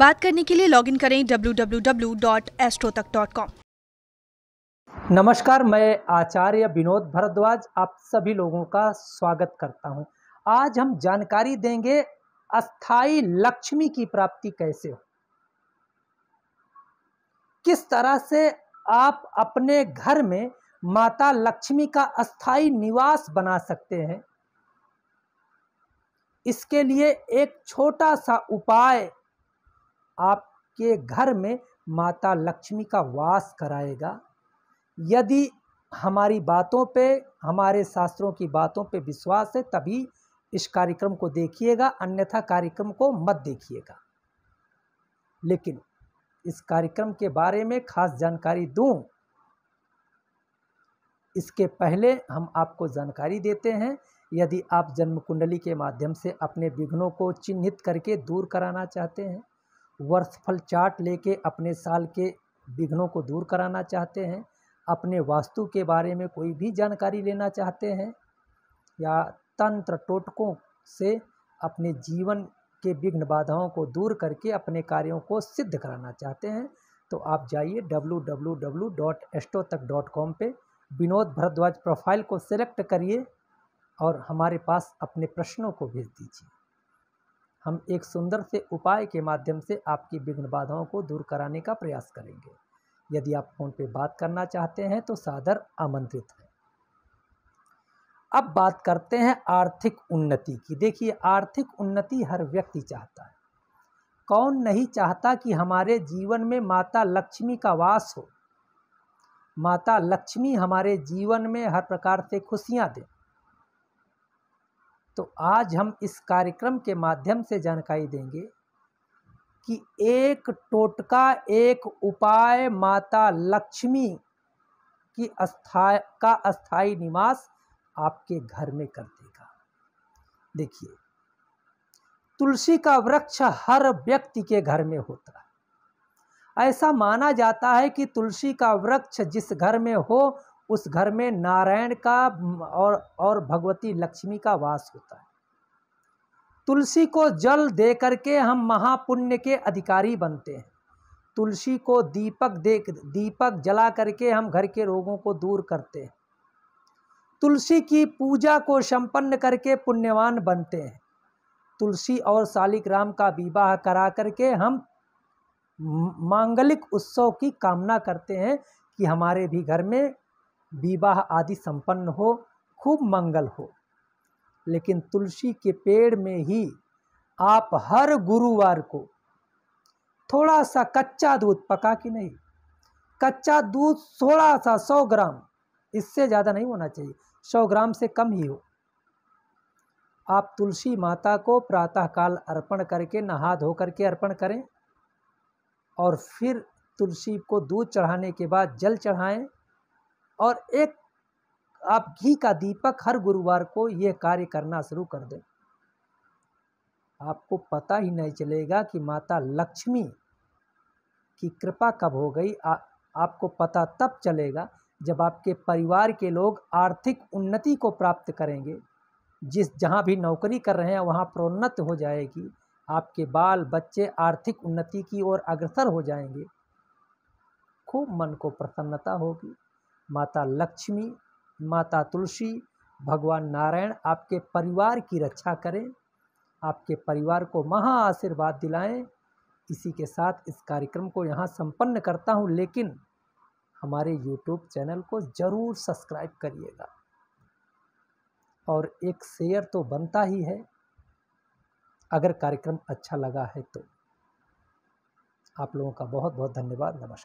बात करने के लिए लॉगिन करें www.astrotak.com। नमस्कार, मैं आचार्य विनोद भारद्वाज आप सभी लोगों का स्वागत करता हूं। आज हम जानकारी देंगे अस्थाई लक्ष्मी की प्राप्ति कैसे हो, किस तरह से आप अपने घर में माता लक्ष्मी का अस्थाई निवास बना सकते हैं। इसके लिए एक छोटा सा उपाय आपके घर में माता लक्ष्मी का वास कराएगा। यदि हमारी बातों पे, हमारे शास्त्रों की बातों पे विश्वास है तभी इस कार्यक्रम को देखिएगा, अन्यथा कार्यक्रम को मत देखिएगा। लेकिन इस कार्यक्रम के बारे में खास जानकारी दूं, इसके पहले हम आपको जानकारी देते हैं। यदि आप जन्म कुंडली के माध्यम से अपने विघ्नों को चिन्हित करके दूर कराना चाहते हैं, वर्षफल चार्ट लेके अपने साल के विघ्नों को दूर कराना चाहते हैं, अपने वास्तु के बारे में कोई भी जानकारी लेना चाहते हैं, या तंत्र टोटकों से अपने जीवन के विघ्न बाधाओं को दूर करके अपने कार्यों को सिद्ध कराना चाहते हैं, तो आप जाइए www.astrotak.com पे विनोद भारद्वाज प्रोफाइल को सिलेक्ट करिए और हमारे पास अपने प्रश्नों को भेज दीजिए। हम एक सुंदर से उपाय के माध्यम से आपकी विघ्न बाधाओं को दूर कराने का प्रयास करेंगे। यदि आप फ़ोन पे बात करना चाहते हैं तो सादर आमंत्रित हैं। अब बात करते हैं आर्थिक उन्नति की। देखिए, आर्थिक उन्नति हर व्यक्ति चाहता है। कौन नहीं चाहता कि हमारे जीवन में माता लक्ष्मी का वास हो, माता लक्ष्मी हमारे जीवन में हर प्रकार से खुशियाँ दें। तो आज हम इस कार्यक्रम के माध्यम से जानकारी देंगे कि एक टोटका, एक उपाय माता लक्ष्मी की अस्थाई निवास आपके घर में कर देगा। देखिए, तुलसी का वृक्ष हर व्यक्ति के घर में होता है। ऐसा माना जाता है कि तुलसी का वृक्ष जिस घर में हो उस घर में नारायण का और भगवती लक्ष्मी का वास होता है। तुलसी को जल दे करके हम महापुण्य के अधिकारी बनते हैं। तुलसी को दीपक जला करके हम घर के रोगों को दूर करते हैं। तुलसी की पूजा को संपन्न करके पुण्यवान बनते हैं। तुलसी और शालिग्राम का विवाह करा करके हम मांगलिक उत्सव की कामना करते हैं कि हमारे भी घर में विवाह आदि संपन्न हो, खूब मंगल हो। लेकिन तुलसी के पेड़ में ही आप हर गुरुवार को थोड़ा सा कच्चा दूध, पका कि नहीं, कच्चा दूध थोड़ा सा 100 ग्राम, इससे ज़्यादा नहीं होना चाहिए, 100 ग्राम से कम ही हो, आप तुलसी माता को प्रातःकाल अर्पण करके, नहा धो करके अर्पण करें। और फिर तुलसी को दूध चढ़ाने के बाद जल चढ़ाएं और एक आप घी का दीपक हर गुरुवार को यह कार्य करना शुरू कर दें। आपको पता ही नहीं चलेगा कि माता लक्ष्मी की कृपा कब हो गई। आपको पता तब चलेगा जब आपके परिवार के लोग आर्थिक उन्नति को प्राप्त करेंगे। जहाँ भी नौकरी कर रहे हैं वहाँ प्रोन्नत हो जाएगी। आपके बाल बच्चे आर्थिक उन्नति की ओर अग्रसर हो जाएंगे। खूब मन को प्रसन्नता होगी। माता लक्ष्मी, माता तुलसी, भगवान नारायण आपके परिवार की रक्षा करें, आपके परिवार को महा आशीर्वाद दिलाएं। इसी के साथ इस कार्यक्रम को यहाँ संपन्न करता हूँ, लेकिन हमारे YouTube चैनल को ज़रूर सब्सक्राइब करिएगा और एक शेयर तो बनता ही है। अगर कार्यक्रम अच्छा लगा है तो आप लोगों का बहुत बहुत धन्यवाद। नमस्कार।